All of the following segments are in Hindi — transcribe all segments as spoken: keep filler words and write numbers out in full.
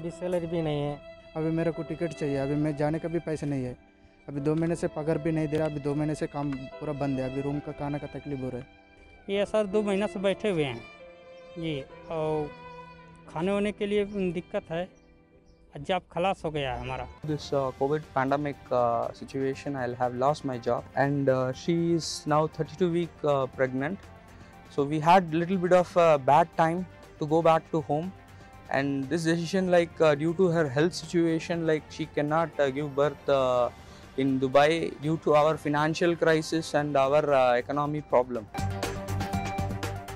अभी सैलरी भी नहीं है, अभी मेरे को टिकट चाहिए, अभी मैं जाने का भी पैसे नहीं है, अभी दो महीने से पगार भी नहीं दे रहा, अभी दो महीने से काम पूरा बंद है, अभी रूम का खाना का तकलीफ हो रहा है। ये सर दो महीना से बैठे हुए हैं जी, और खाने होने के लिए दिक्कत है। जॉब खलास हो गया है हमारा। This covid pandemic situation I have lost my job and she is now thirty two week pregnant, so we had little bit of bad time to go back to home and this decision like due to her health situation like she can not give birth in Dubai due to our financial crisis and our economy problem.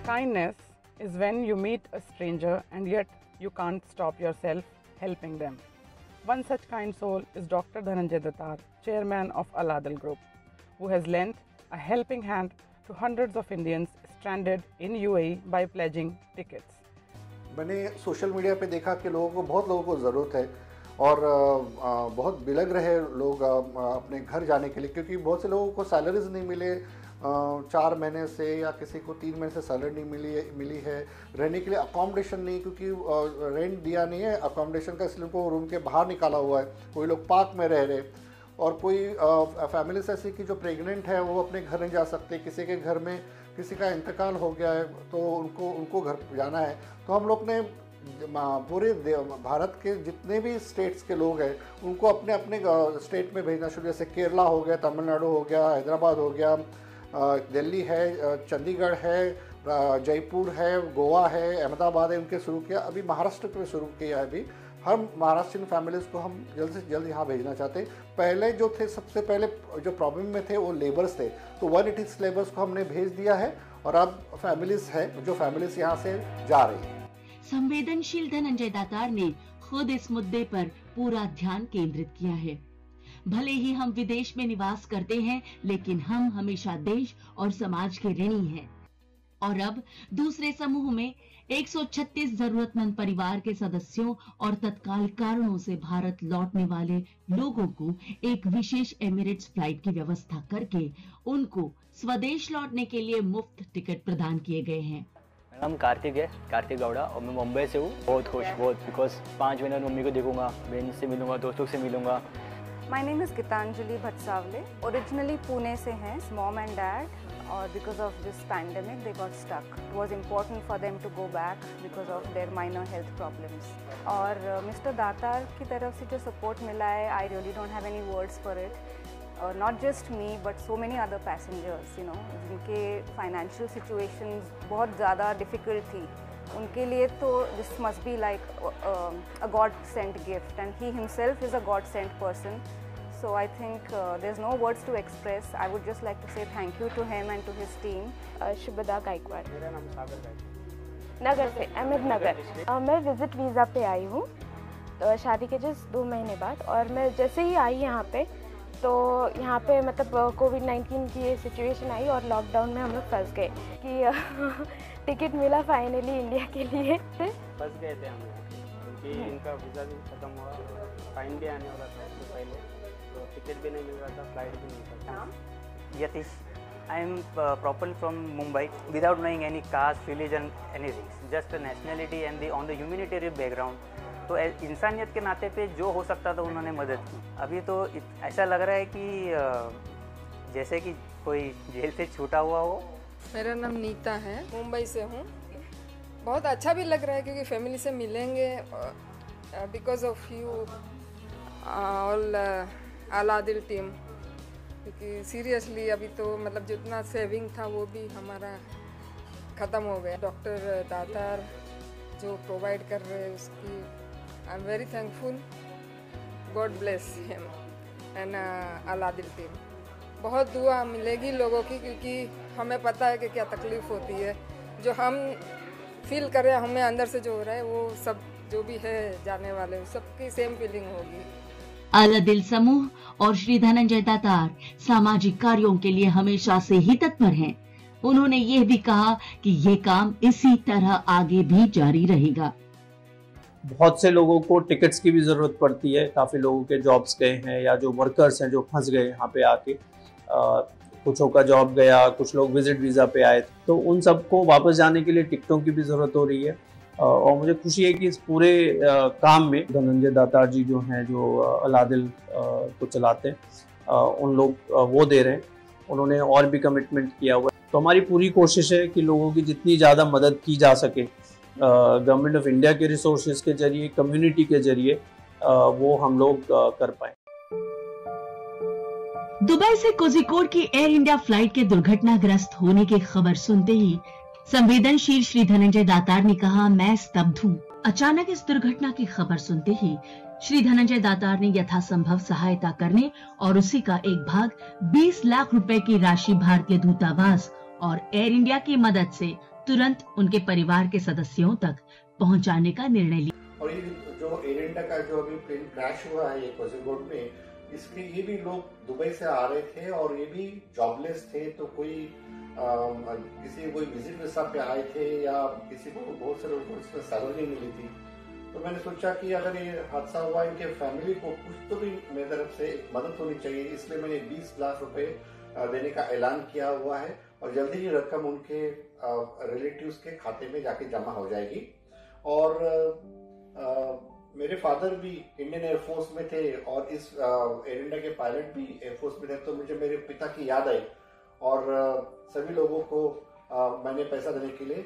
Kindness is when you meet a stranger and yet you can't stop yourself helping them. One such kind soul is Doctor Dhananjay Datar, chairman of Al Adil Group, who has lent a helping hand to hundreds of Indians stranded in U A E by pledging tickets. मैंने सोशल मीडिया पे देखा कि लोगों को बहुत लोगों को ज़रूरत है और बहुत बिलग रहे लोग अपने घर जाने के लिए, क्योंकि बहुत से लोगों को सैलरीज नहीं मिले चार महीने से, या किसी को तीन महीने से सैलरी नहीं मिली मिली है, रहने के लिए अकोमोडेशन नहीं, क्योंकि रेंट दिया नहीं है अकोमोडेशन का, इसलिए उनको रूम के बाहर निकाला हुआ है। कोई लोग पार्क में रह रहे और कोई फैमिलीज ऐसी कि जो प्रेग्नेंट है वो अपने घर नहीं जा सकते, किसी के घर में किसी का इंतकाल हो गया है तो उनको उनको घर जाना है। तो हम लोग ने पूरे भारत के जितने भी स्टेट्स के लोग हैं उनको अपने अपने स्टेट में भेजना शुरू, जैसे केरला हो गया, तमिलनाडु हो गया, हैदराबाद हो गया, दिल्ली है, चंडीगढ़ है, जयपुर है, गोवा है, अहमदाबाद है, उनके शुरू किया। अभी महाराष्ट्र में शुरू किया है। अभी हम महाराष्ट्रीयन फैमिलीज़ को हम जल्द से जल्द यहाँ भेजना चाहते। पहले जो थे सबसे पहले जो प्रॉब्लम में थे वो लेबर्स थे, तो वन एटी लेबर्स को हमने भेज दिया है और अब फैमिलीज़ है जो फैमिलीज़ यहाँ से जा रही है। संवेदनशील धनंजय दातार ने खुद इस मुद्दे पर पूरा ध्यान केंद्रित किया है। भले ही हम विदेश में निवास करते हैं लेकिन हम हमेशा देश और समाज के ऋणी हैं। और अब दूसरे समूह में एक सौ छत्तीस जरूरतमंद परिवार के सदस्यों और तत्काल कारणों से भारत लौटने वाले लोगों को एक विशेष एमिरेट्स फ्लाइट की व्यवस्था करके उनको स्वदेश लौटने के लिए मुफ्त टिकट प्रदान किए गए हैं। मेरा नाम कार्तिक है, कार्तिक गौड़ा, और मैं मुंबई से हूँ। बहुत खुश, बहुत, बिकॉज पाँच महीने मम्मी को देखूंगा, बहन से मिलूंगा, दोस्तों से मिलूंगा। My name is Geetanjali Bhatsawale. Originally Pune se hain. Mom and dad, or because of this pandemic they got stuck. It was important for them to go back because of their minor health problems. Aur uh, Mister Datar ki taraf se jo support mila hai, I really don't have any words for it. Uh, not just me but so many other passengers, you know, jinke financial situations bahut zyada difficult thi. उनके लिए तो this must be like a god sent gift and he himself is a god sent person, so I think there is no words to express. I would just like to say thank you to him and to his team. Shubhada Gaikwad, मेरा नाम सागर गायकवाड, नगर से अहमदनगर। uh, मैं विजिट वीज़ा पे आई हूँ तो शादी के जस्ट दो महीने बाद, और मैं जैसे ही आई यहाँ पे तो यहाँ पे मतलब कोविड नाइन्टीन की ये सिचुएशन आई और लॉकडाउन में हम लोग फंस गए कि टिकट मिला फाइनली इंडिया के लिए, फंस गए थे हम क्योंकि इनका वीज़ा भी ख़त्म हुआ, फाइन भी आने वाला था इससे पहले, तो टिकट भी नहीं मिल रहा था, फ्लाइट भी नहीं था। Yatish, I am proper from Mumbai without knowing any caste, religion, anything, just nationality and the on the humanitarian background. तो इंसानियत के नाते पे जो हो सकता था उन्होंने मदद की। अभी तो ऐसा लग रहा है कि जैसे कि कोई जेल से छूटा हुआ हो। मेरा नाम नीता है, मुंबई से हूँ। बहुत अच्छा भी लग रहा है क्योंकि फैमिली से मिलेंगे, because of you all all Adil team, क्योंकि सीरियसली अभी तो मतलब जितना सेविंग था वो भी हमारा ख़त्म हो गया। डॉक्टर दातार जो प्रोवाइड कर रहे हैं उसकी I am very thankful. God bless him and uh, Al Adil team. बहुत दुआ मिलेगी लोगों की, क्योंकि हमें पता है कि क्या तकलीफ़ होती है, जो हम फील कर रहे हैं, हमें अंदर से जो हो रहा है वो सब जो भी है जाने वाले सबकी सेम फीलिंग होगी। अल आदिल समूह और श्री धनंजय दातार सामाजिक कार्यों के लिए हमेशा से ही तत्पर हैं। उन्होंने ये भी कहा कि ये काम इसी तरह आगे भी जारी रहेगा। बहुत से लोगों को टिकट्स की भी ज़रूरत पड़ती है, काफ़ी लोगों के जॉब्स गए हैं या जो वर्कर्स हैं जो फंस गए यहाँ पे आके, कुछों का जॉब गया, कुछ लोग विजिट वीज़ा पे आए, तो उन सबको वापस जाने के लिए टिकटों की भी ज़रूरत हो रही है। और मुझे खुशी है कि इस पूरे काम में धनंजय दातार जी जो हैं, जो अल आदिल को चलाते हैं, उन लोग वो दे रहे हैं। उन्होंने और भी कमिटमेंट किया हुआ है। तो हमारी पूरी कोशिश है कि लोगों की जितनी ज़्यादा मदद की जा सके गवर्नमेंट ऑफ इंडिया के रिसोर्सेज के जरिए, कम्युनिटी के जरिए, वो हम लोग कर पाए। दुबई से कोझिकोड की एयर इंडिया फ्लाइट के दुर्घटनाग्रस्त होने की खबर सुनते ही संवेदनशील श्री धनंजय दातार ने कहा, मैं स्तब्ध हूँ। अचानक इस दुर्घटना की खबर सुनते ही श्री धनंजय दातार ने यथासंभव सहायता करने और उसी का एक भाग बीस लाख रुपए की राशि भारतीय दूतावास और एयर इंडिया की मदद से तुरंत उनके परिवार के सदस्यों तक पहुंचाने का निर्णय लिया। और ये जो एयर इंडिया का जो अभी प्लेन क्रैश हुआ है ये कोझिकोड में, इसके ये भी लोग दुबई से आ रहे थे और ये भी जॉबलेस थे, तो कोई आ, किसी कोई विजिट वीजा पे आए थे या किसी को बहुत सारे उनको इसमें सैलरी मिली थी। तो मैंने सोचा कि अगर ये हादसा हुआ इनके फैमिली को कुछ तो भी मेरी तरफ से मदद होनी चाहिए, इसलिए मैंने बीस लाख रुपए देने का ऐलान किया हुआ है और जल्दी ही रकम उनके रिलेटिव्स के खाते में जाके जमा हो जाएगी। और आ, मेरे फादर भी इंडियन एयरफोर्स में थे और इस एयर इंडिया के पायलट भी एयरफोर्स में थे, तो मुझे मेरे पिता की याद आई और सभी लोगों को मैंने पैसा देने के लिए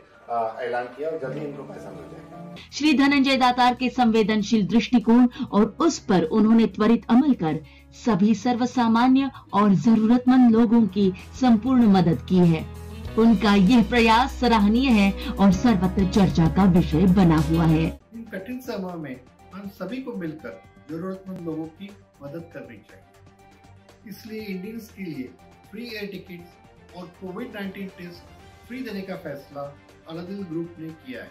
ऐलान किया और जल्दी इनको पैसा मिल जाएगा। श्री धनंजय दातार के संवेदनशील दृष्टिकोण और उस पर उन्होंने त्वरित अमल कर सभी सर्वसामान्य और जरूरतमंद लोगों की संपूर्ण मदद की है। उनका यह प्रयास सराहनीय है और सर्वत्र चर्चा का विषय बना हुआ है। इन कठिन समय में हम सभी को मिलकर जरूरतमंद लोगों की मदद करनी चाहिए, इसलिए इंडियंस के लिए फ्री एयर टिकट और कोविड नाइन्टीन टेस्ट फ्री देने का फैसला अल आदिल ग्रुप ने किया है।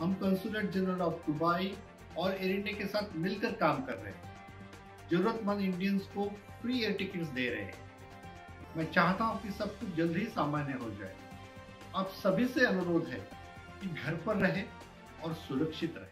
हम कंसुलेट जनरल ऑफ दुबई और एयर इंडिया के साथ मिलकर काम कर रहे हैं, जरूरतमंद इंडियंस को फ्री एयर टिकट्स दे रहे हैं। मैं चाहता हूं कि सब कुछ जल्द ही सामान्य हो जाए। आप सभी से अनुरोध है कि घर पर रहें और सुरक्षित रहें।